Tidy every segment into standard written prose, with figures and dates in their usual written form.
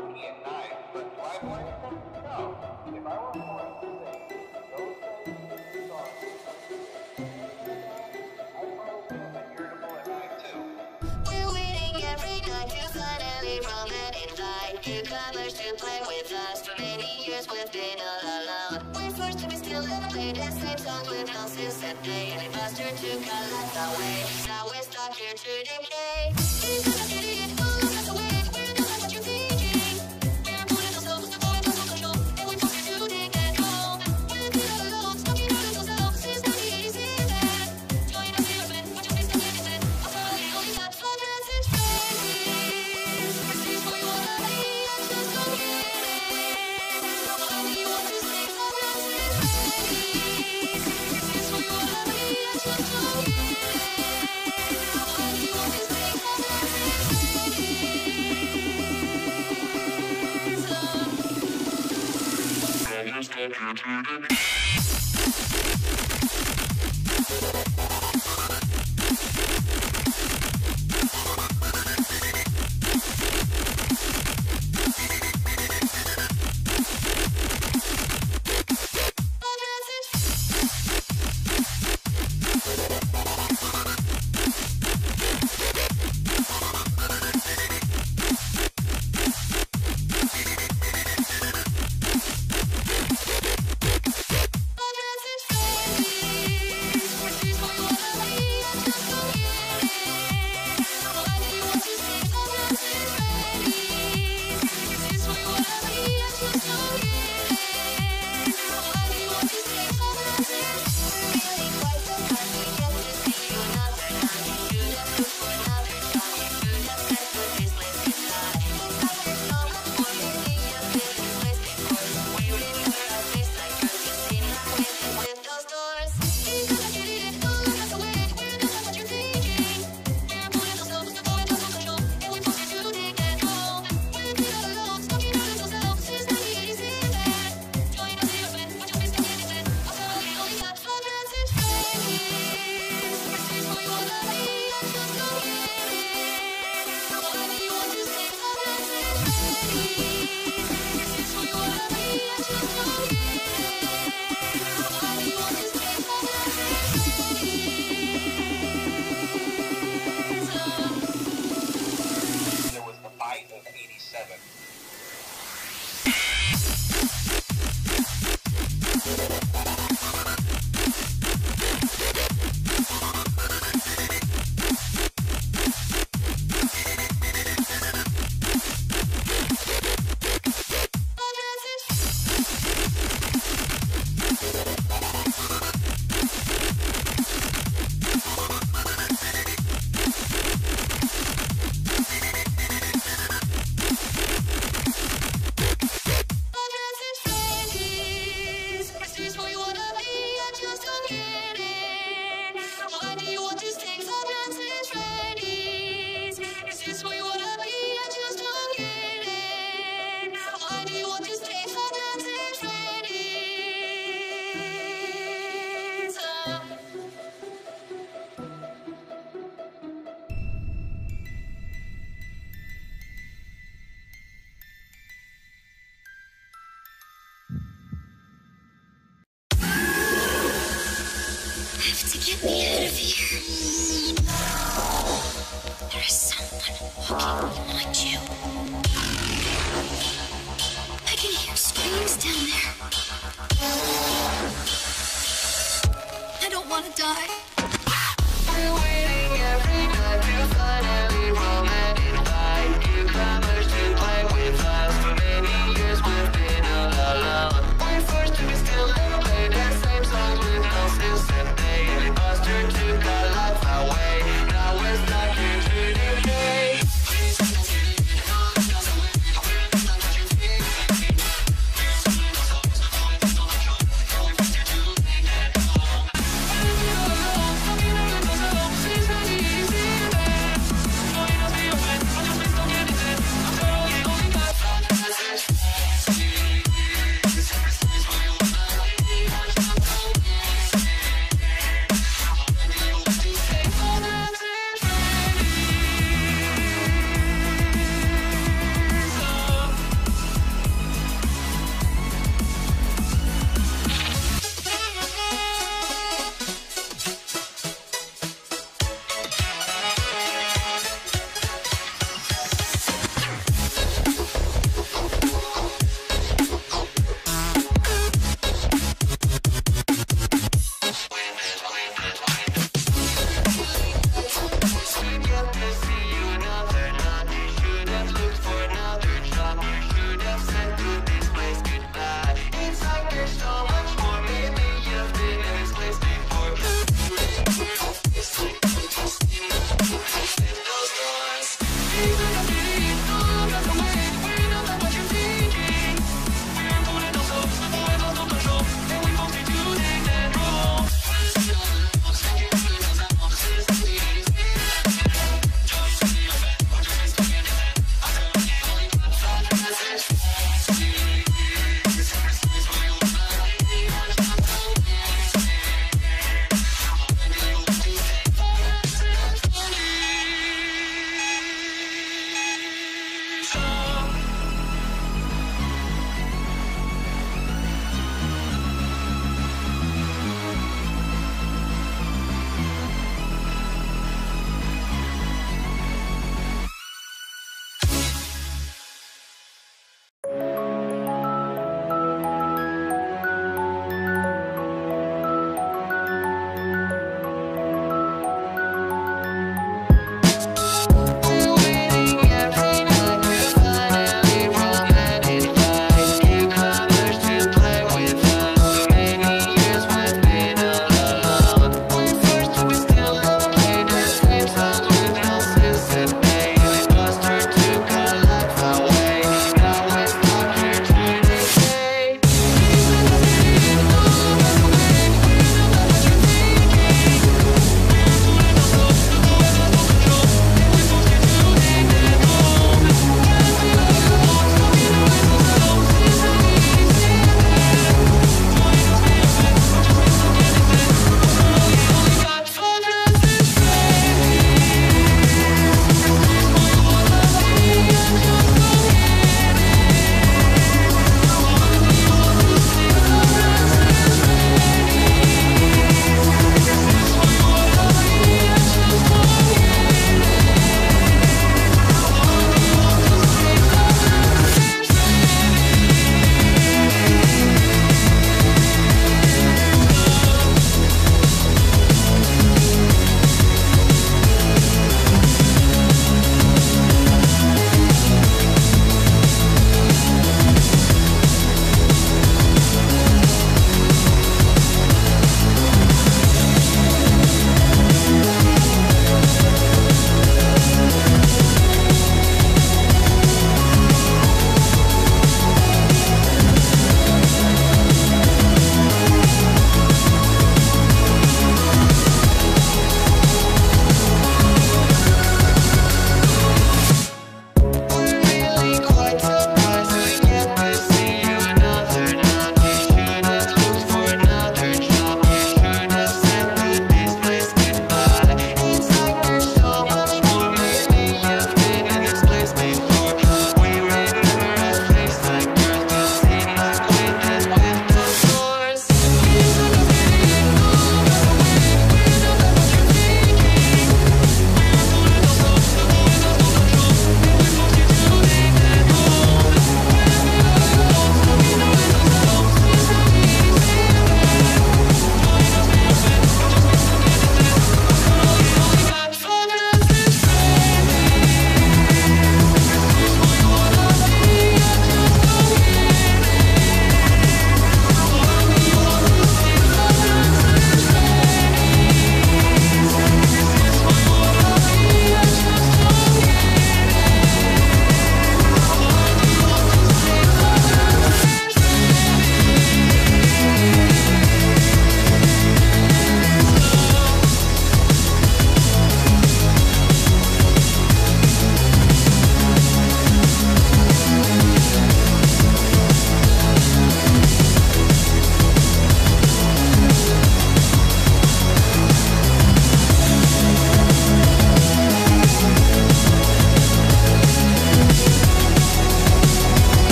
turkey and knives, but do I blame them? No. If I were forced to say those things are I'd probably be irritable at night too. We're waiting every night to suddenly from an invite. Newcomers to play with us. For many years we've been all alone. We're forced to be still and play the same songs with nonsense and play. And it faster to collapse away. Now we're stuck here to decay.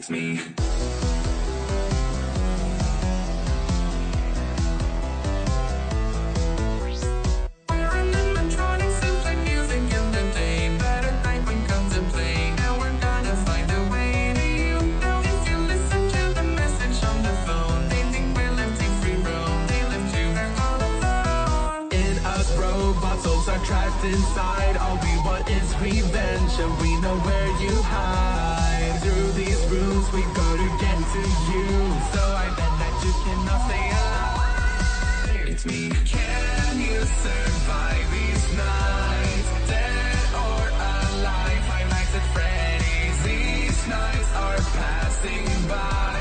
It's me. Souls are trapped inside. All we want is revenge, and we know where you hide. Through these rooms we go to get to you, so I bet that you cannot stay alive. It's me. Can you survive these nights? Dead or alive, I nights at Freddy's. These nights are passing by.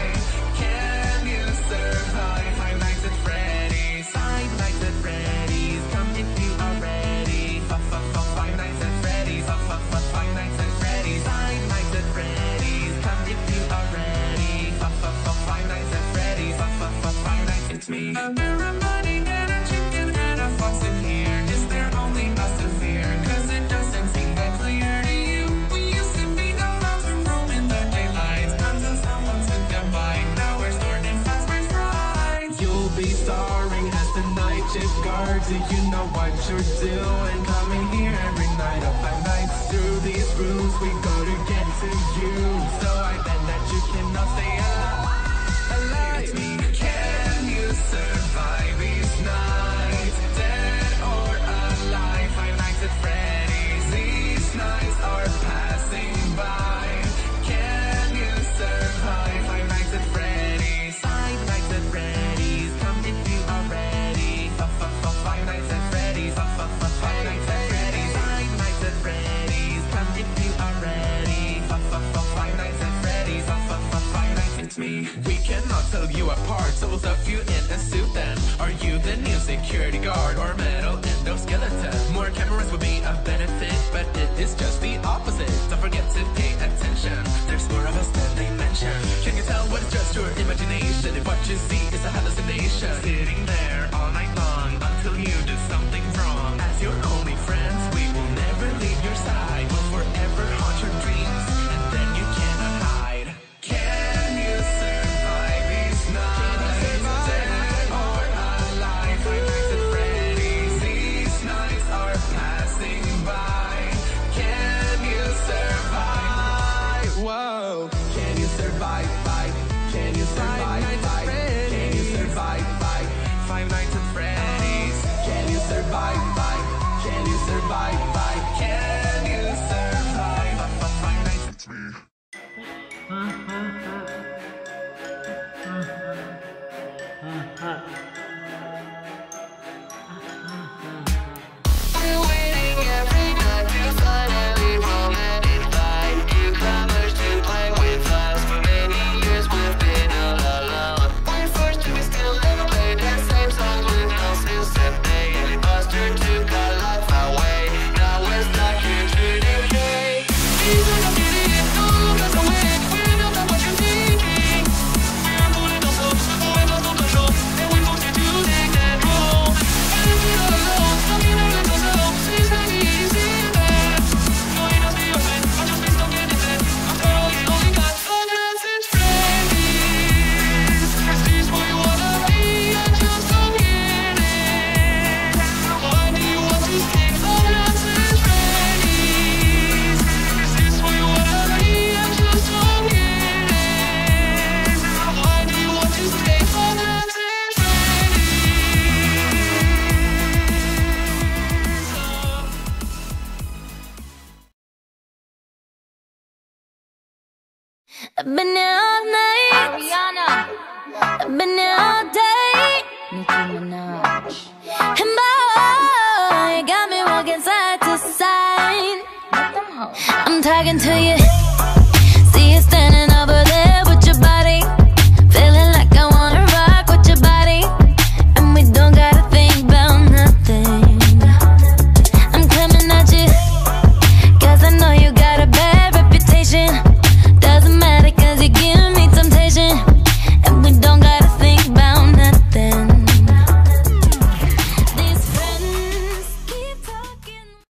Can you survive? I nights at Freddy's. I nights at Freddy's. Come if you are ready. Five Nights at Freddy's. Five Nights at Freddy's. Five Nights at Freddy's. Come if you are ready. Five Nights at Freddy's. Five Nights. It's me. There are bunny and a chicken and a fox in here. Is there only us to fear? 'Cause it doesn't seem that clear to you. We used to be no longer roaming the daylight. Tons of someone took them by. Now we're stored in fast birds' pride. You'll be starring as the night shift guard. Do you know what you're doing? Coming here every night of my nights. Through these rooms we go to get to you, so I bet that you cannot stay alive. It's me. Can you survive these nights? Dead or alive, five nights at Freddy's. These nights are passing by. Can you survive five nights at Freddy's? Five nights at Freddy's. Come if you are ready. Five nights at Freddy's. Five nights at Freddy's. Five nights at Freddy's. Come if you are ready. Five nights at Freddy's. Five nights. It's me. We cannot tell you apart. Souls of you in a suit then. Are you the new security guard or metal endoskeleton? More cameras would be a benefit, but it is just the opposite. Don't forget to pay attention. There's more of us than they mention. Can you tell what is just your imagination? If what you see is a hallucination. Sitting there all night long until you do something wrong. As your only friends, we will never leave your side. We'll forever haunt your dreams, and then you cannot hide. Can you survive these nights? Dead or alive, five nights at Freddy's. These nights are passing by. Can you survive? Whoa. Can you survive? Five. Can you survive? Five. Can you survive? Five. Five nights at Freddy's. Can you survive? Five. Can you survive? Five. Can you survive? Five nights at Freddy's. I've been out night, Ariana. I've been out day, Nicki Minaj. And boy, you got me walking side to side. I'm talking to you.